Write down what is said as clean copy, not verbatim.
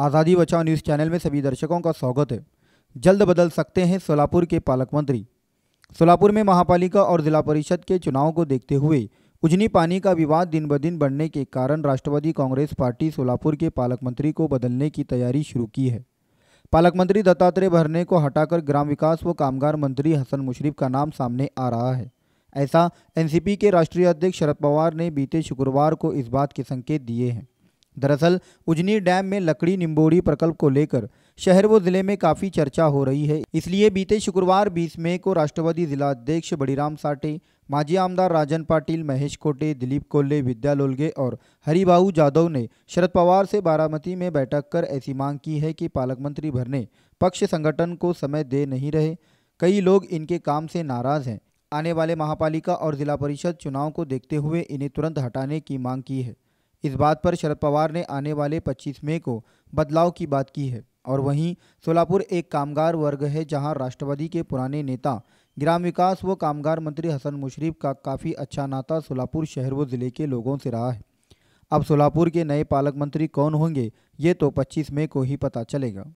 आज़ादी बचाओ news channel में सभी दर्शकों का स्वागत है। जल्द बदल सकते हैं सोलापुर के पालक मंत्री। सोलापुर में महापालिका और जिला परिषद के चुनाव को देखते हुए उजनी पानी का विवाद दिन ब दिन बढ़ने के कारण राष्ट्रवादी कांग्रेस पार्टी सोलापुर के पालक मंत्री को बदलने की तैयारी शुरू की है। पालक मंत्री दत्तात्रेय भरने को हटाकर ग्राम विकास व कामगार मंत्री हसन मुश्रीफ का नाम सामने आ रहा है। ऐसा एनसीपी के राष्ट्रीय अध्यक्ष शरद पवार ने बीते शुक्रवार को इस बात के संकेत दिए हैं। दरअसल उजनी डैम में लकड़ी निम्बोड़ी प्रकल्प को लेकर शहर व जिले में काफ़ी चर्चा हो रही है। इसलिए बीते शुक्रवार 20 मई को राष्ट्रवादी जिला अध्यक्ष बड़ीराम साटे, माजी आमदार राजन पाटिल, महेश कोटे, दिलीप कोल्ले, विद्यालोलगे और हरिबाऊ जाधव ने शरद पवार से बारामती में बैठक कर ऐसी मांग की है कि पालक मंत्री भरने पक्ष संगठन को समय दे नहीं रहे। कई लोग इनके काम से नाराज़ हैं। आने वाले महापालिका और जिला परिषद चुनाव को देखते हुए इन्हें तुरंत हटाने की मांग की है। इस बात पर शरद पवार ने आने वाले 25 मई को बदलाव की बात की है। और वहीं सोलापुर एक कामगार वर्ग है, जहां राष्ट्रवादी के पुराने नेता ग्राम विकास व कामगार मंत्री हसन मुश्रीफ का काफ़ी अच्छा नाता सोलापुर शहर व ज़िले के लोगों से रहा है। अब सोलापुर के नए पालक मंत्री कौन होंगे ये तो 25 मई को ही पता चलेगा।